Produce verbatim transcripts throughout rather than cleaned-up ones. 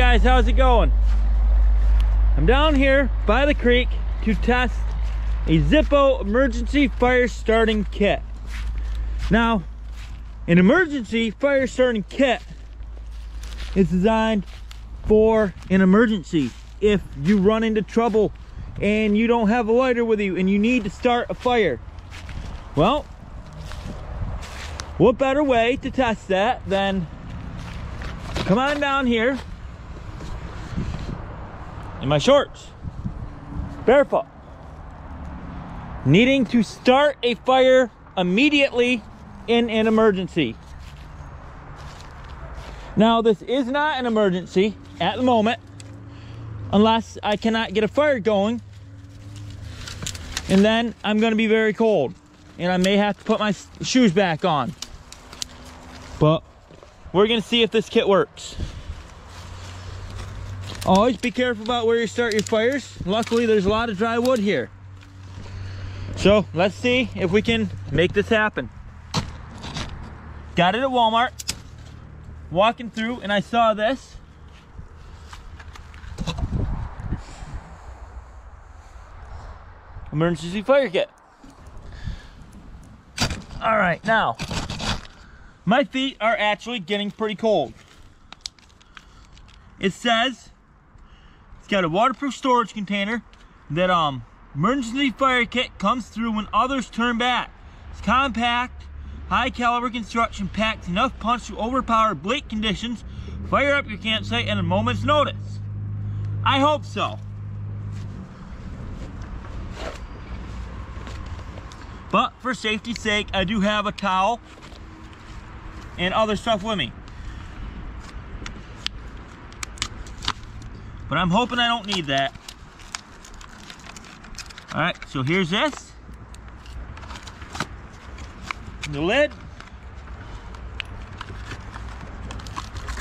guys, how's it going? I'm down here by the creek to test a Zippo emergency fire starting kit. Now, an emergency fire starting kit is designed for an emergency. If you run into trouble and you don't have a lighter with you and you need to start a fire, well, what better way to test that than come on down here in my shorts, barefoot, needing to start a fire immediately in an emergency. Now, this is not an emergency at the moment unless I cannot get a fire going, and then I'm going to be very cold and I may have to put my shoes back on. But we're going to see if this kit works. Always be careful about where you start your fires. Luckily, there's a lot of dry wood here. So let's see if we can make this happen. Got it at Walmart. Walking through and I saw this. Emergency fire kit. All right, now. My feet are actually getting pretty cold. It says it's got a waterproof storage container that um emergency fire kit comes through when others turn back. It's compact, high caliber construction, packs enough punch to overpower bleak conditions. Fire up your campsite at a moment's notice. I hope so. But for safety's sake, I do have a towel and other stuff with me. But I'm hoping I don't need that. All right, so here's this. The lid.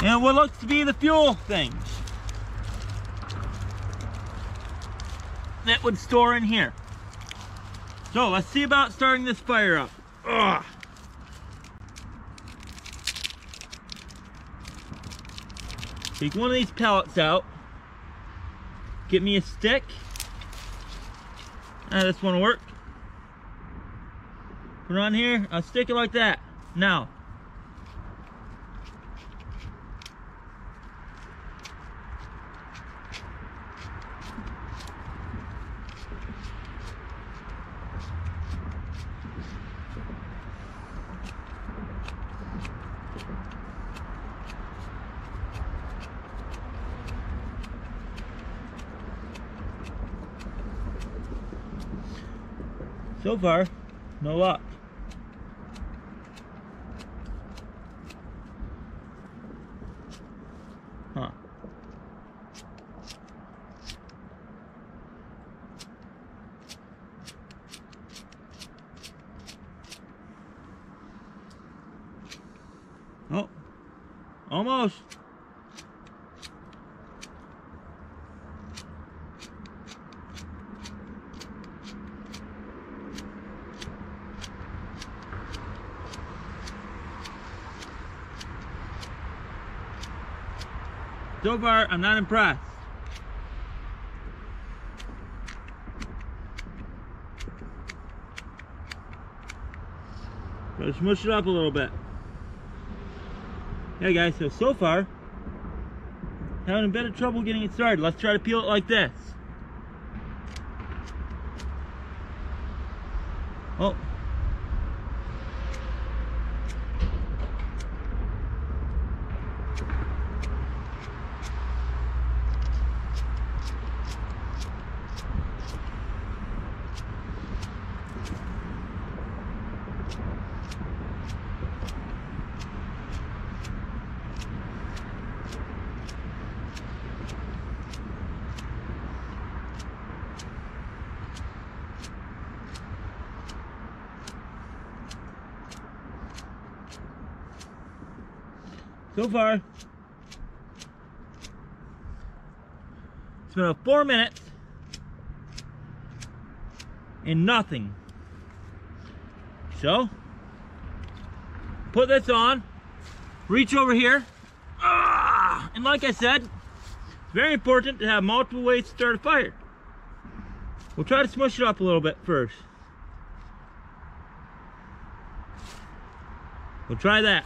And what looks to be the fuel things that would store in here. So let's see about starting this fire up. Ugh. Take one of these pellets out. Get me a stick. Ah, this one will work. Put it on here. I'll stick it like that. Now. So far, no luck. Huh. Oh, almost. So far, I'm not impressed. Gotta smush it up a little bit. Yeah, guys, so, so far, having a bit of trouble getting it started. Let's try to peel it like this. Oh. So far, it's been about four minutes and nothing. So, put this on, reach over here, and like I said, It's very important to have multiple ways to start a fire. We'll try to smush it up a little bit first. We'll try that.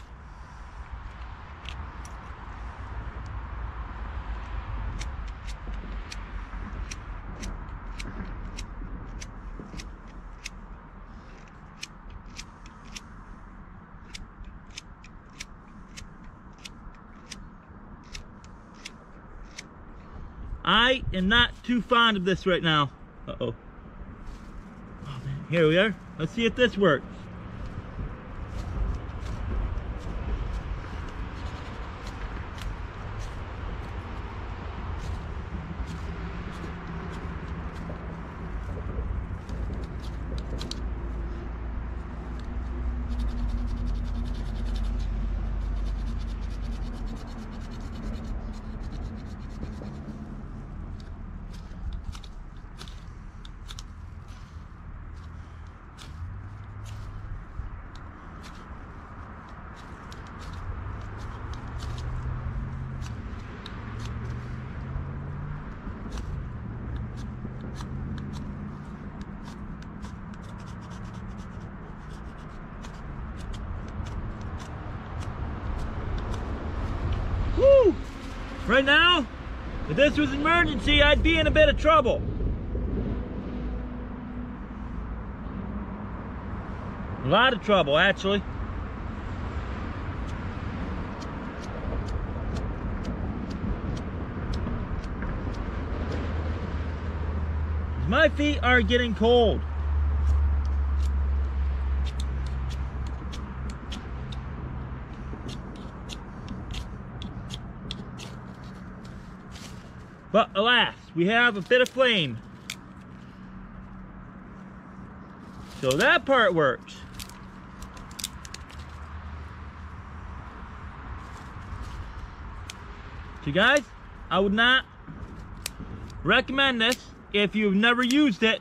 I am not too fond of this right now. Uh-oh. Oh, man. Here we are. Let's see if this works. Right now, if this was an emergency, I'd be in a bit of trouble. A lot of trouble, actually. My feet are getting cold. But alas, we have a bit of flame. So that part works. So guys, I would not recommend this if you've never used it,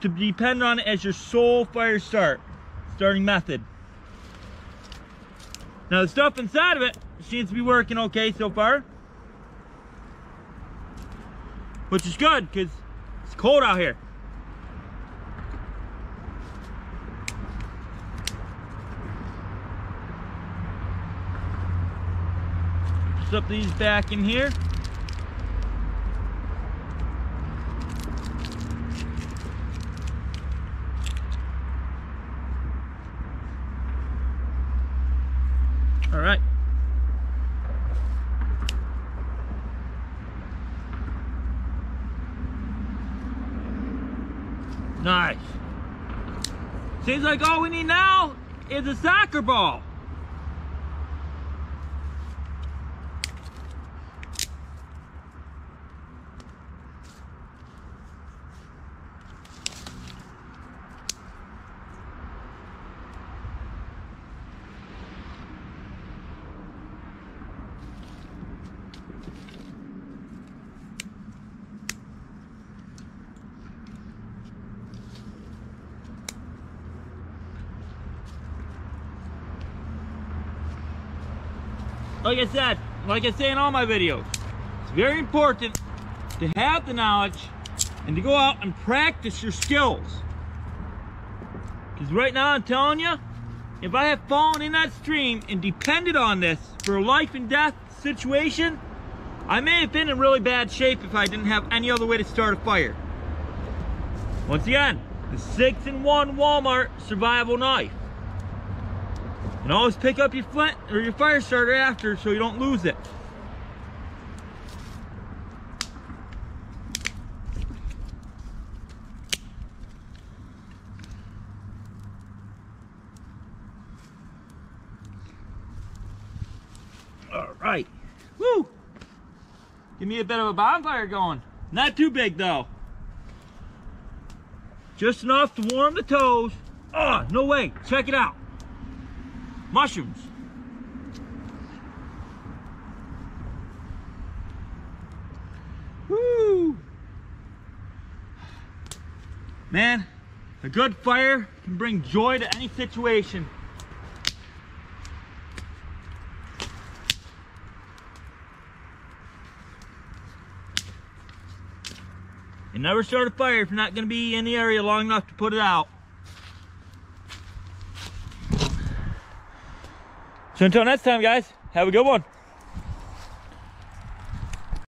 to depend on it as your sole fire start, starting method. Now the stuff inside of it seems to be working okay so far. Which is good, because it's cold out here. Slip these back in here. All right. Nice. Seems like all we need now is a soccer ball. Like I said, like I say in all my videos, it's very important to have the knowledge and to go out and practice your skills. Because right now I'm telling you, if I had fallen in that stream and depended on this for a life and death situation, I may have been in really bad shape if I didn't have any other way to start a fire. Once again, the six in one Walmart survival knife. And always pick up your flint or your fire starter after so you don't lose it. Alright. Woo! Give me a bit of a bonfire going. Not too big though. Just enough to warm the toes. Oh, no way. Check it out. Mushrooms. Woo! Man, a good fire can bring joy to any situation. You never start a fire if you're not going to be in the area long enough to put it out. So until next time, guys, have a good one.